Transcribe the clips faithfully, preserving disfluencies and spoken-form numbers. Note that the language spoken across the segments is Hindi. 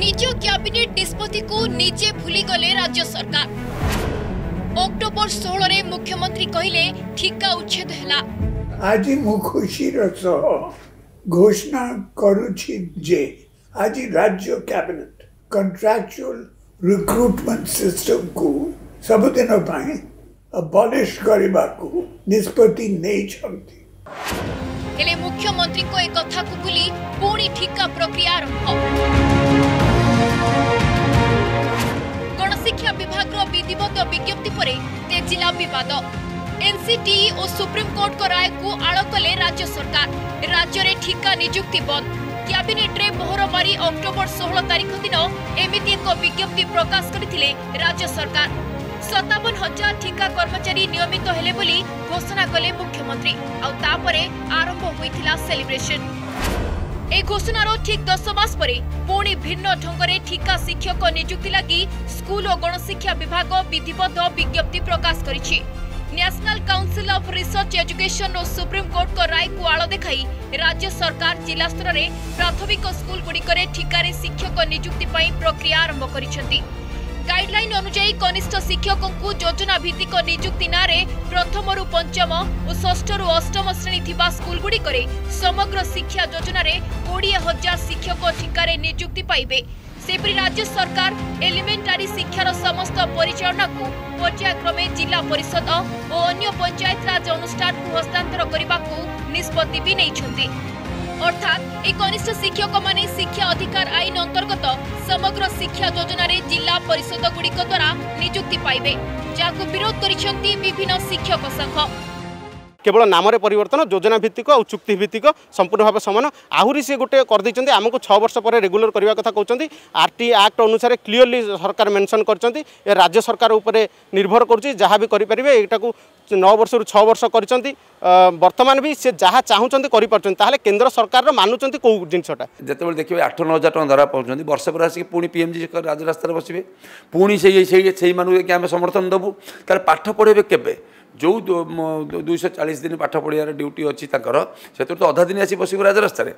निज कैबिनेट निष्पत्ति को निजे भूली गले राज्य सरकार। अक्टोबर सोलह रे मुख्यमंत्री कहले ठिका उच्छेद हैला। आज मु खुशी रसो घोषणा करूची जे आज राज्य कैबिनेट कंट्राक्चुअल रिक्रूटमेंट सिस्टम को सब दिन पाए अबॉलिश करबा को निष्पत्ति नहीं छंती। हेले मुख्यमंत्री को एक कथा को भूली पूरी ठिका प्रक्रिया आरंभ। गणशिक्षा विभाग रो विधिवत विज्ञप्ति परे तेजिला विवाद। एनसीटी और सुप्रीम कोर्ट को राय को आड़ कले राज्य सरकार। राज्य रे ठिका नियुक्ति बंद। कैबिनेट रे मोहर मारी अक्टोबर सोलह तारिख दिन एमिति एक विज्ञप्ति प्रकाश करथिले राज्य सरकार। सत्तावन हजार ठिका कर्मचारी नियमित हेले बोली घोषणा कले मुख्यमंत्री। आउ तापरे आरंभ होइथिला सेलिब्रेशन। ए घोषणा रो ठीक दस मास परे पुणी भिन्न ढंगरे ठिका शिक्षक नियुक्ति लागि स्कूल और गणशिक्षा विभाग विधिबद्ध विज्ञप्ति प्रकाश करिछि। National Council of Research Education और सुप्रीम कोर्ट को राय को आड़ देखाई राज्य सरकार जिला स्तर में प्राथमिक स्कूल गुड़िकरे ठिकारे शिक्षक नियुक्ति पाई प्रक्रिया आरंभ करिसेंती। गाइडलाइन अनुसार कनिष्ठ शिक्षक को योजना भित्तिक नियुक्ति नारे प्रथम रु पंचम और षष्ठ रु अष्टम श्रेणी थिबा स्कूल गुड़िकरे समग्र शिक्षा योजना रे बीस हजार शिक्षक ठिकारे नियुक्ति पाइबे। सेपरी राज्य सरकार एलिमेंटारी शिक्षार समस्त परिचालना को पर्यायक्रमे जिला परिषद और अन्य पंचायत राज अनुष्ठान को हस्तांतर करने को निष्पत्ति भी नहीं। अर्थात एक कनिष्ठ शिक्षक माने शिक्षा अधिकार आईन अंतर्गत समग्र शिक्षा योजना रे जिला परिषद गुड़िक द्वारा नियुक्ति पाइबे। जाको विरोध करिसेंती विभिन्न शिक्षक संघ। केवल नाम परिवर्तन योजना भित्तिक और चुक्ति भित्तिक संपूर्ण भाव सामान आहरी सी गोटे करदे आमको छः वर्ष पर रेगुलर करने कथा कहते। आरटी आक्ट अनुसार क्लीयरली सरकार मेंशन करचंती राज्य सरकार उपरे निर्भर करुच्ची जहाँ भी करेंगे यू नौ वर्ष रु छः वर्ष करचंती। वर्तमान भी सी जहाँ चाहूँगी करें केन्द्र सरकार मानुंट कौ जिनटा जिते देखिए आठ नौ हजार टाँग धरा पाँच वर्ष पर आसिक पुणी पीएमजी राजरास्त बसवे पुणी से आम समर्थन देवु तार पाठ पढ़े केवे जो दुई सौ चालीस दिन पाठ पढ़िया ड्यूटी अच्छी से तो अधा दिन आसी बस राजरास्तार।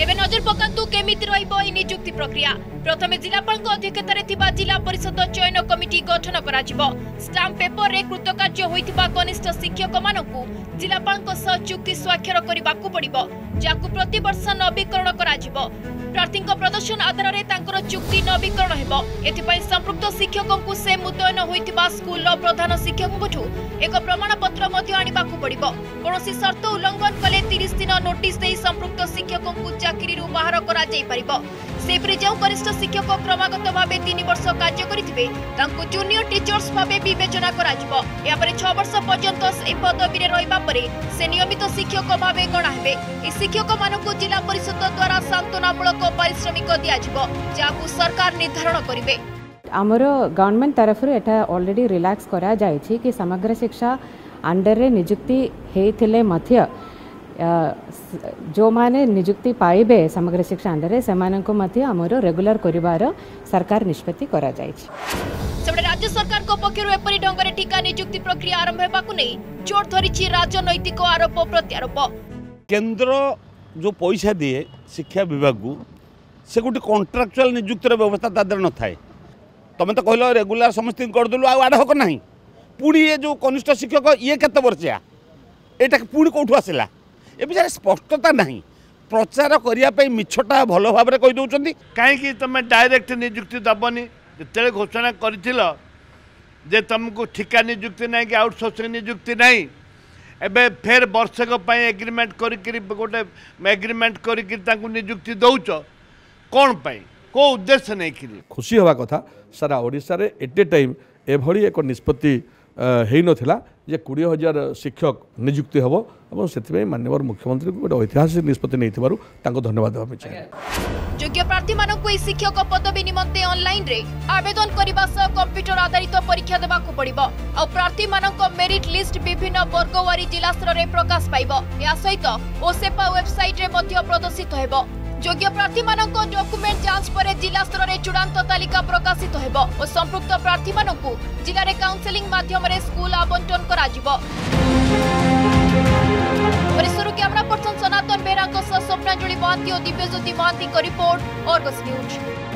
एवं नजर पकातु केमिति रहिबो ए नियुक्ति प्रक्रिया। प्रथमे जिलापालक अध्यक्षतार थिबा जिला परिषद चयन कमिटी गठन कराजिबो। स्टाम्प पेपर रे कृतकार्य होइथिबा कनिष्ठ शिक्षक मानकु जिलापालक सह चुक्ति स्वाक्षर करबाकु पड़िबो जाकु प्रति वर्ष नवीकरण कराजिबो। प्रार्थीक प्रदर्शन आधार रे तांकर चुक्ति नवीकरण हेबो। एथिपई संप्रक्त शिक्षककु से मुतयन होइथिबा स्कूल प्रधान शिक्षककठु एक प्रमाणपत्र मध्य आनिबाकु पड़िबो। कोनोसी शर्त उल्लंघन कले तीस दिन नोटिस देई संप्रक्त शिक्षककु चाकरी रु बाहर करा जाई परिबो। सेपरि जो कनिष्ठ शिक्षक क्रमागत भाव तीन वर्ष कार्य करिथिबे तांकु जूनियर टीचर्स भाव विवेचना कराजिबो। या परे छह वर्ष पर्यंत से पदवी रे रहबा परे से नियमित शिक्षक भाव गणा हेबे। ए शिक्षक मानकु जिला परिषद द्वारा सांत्वनामूलक पारिश्रमिक दियाजिबो जाकु सरकार निर्धारण करिवे। आमर गवर्नमेंट तरफ रे एटा ऑलरेडी रिलैक्स करा जाय छी कि समग्र शिक्षा अंडर रे नियुक्ति हेथिले मध्य जो माने नियुक्ति पाइबे समग्र शिक्षा अंदर से आमर रेगुलर कर सरकार निष्पत्ति करा निष्पत्ति। राज्य सरकार को पक्षर एपरी ढंग ठिका नियुक्ति प्रक्रिया आरंभ होगा नहीं जोर धरी राजनैतिक आरोप प्रत्यारोप। केंद्र जो पैसा दिए शिक्षा विभाग को से गोटे कंट्राक्चुअल नियुक्तिर व्यवस्था तादर न थाए। तुम तो कहल रेगुला समस्त करदेलु आड़हक ना पुणी ये जो कनिष्ठ शिक्षक ये केत वर्षिया एटा पुणी कौटू आसला ए विचार स्पष्टता नहीं प्रचार करने मिछटा भल भाव में कही दौरान कहीं तुम डायरेक्ट नियुक्ति दबनी जो घोषणा कर तुमको ठिका नियुक्ति ना कि आउटसोर्सिंग नियुक्ति ना एबे फेर वर्षक एग्रीमेंट कर गोटे एग्रीमेंट करयुक्ति दौच कौन पाई को उद्देश्य नहीं खुशी हवा कथा। सारा ओडिशा रे एटे टाइम एभली एक निष्पत्ति हेई नथिला जे बीस हजार शिक्षक नियुक्ति हम और से माननीय मुख्यमंत्री को गोटे ऐतिहासिक निष्पत्ति नहीं धन्यवाद देवा चाहिए। योग्य प्रार्थी मानकु शिक्षक पदवी निमंते ऑनलाइन रे आवेदन करबा सह कंप्यूटर आधारित परीक्षा देवाकु पड़िबो और प्रार्थी मानक मेरिट लिस्ट विभिन्न वर्गवारी जिला स्तर रे प्रकाश पाइबो। या सहित ओसेपा वेबसाइट रे मध्य प्रदर्शित हेबो। योग्य प्रार्थी मानक डॉक्यूमेंट जांच परे जिला स्तर रे चुड़ांत तालिका प्रकाशित हेबो और संपुक्त प्रार्थी मानकु जिला रे काउंसलिंग माध्यम रे स्कूल आवंटन करा जिवो। परिसरु कैमरा पर्सन सनातन बेहरा। महाराज स्वप्नांजलि महांती और दिव्यज्योति महांती का रिपोर्ट और बस न्यूज।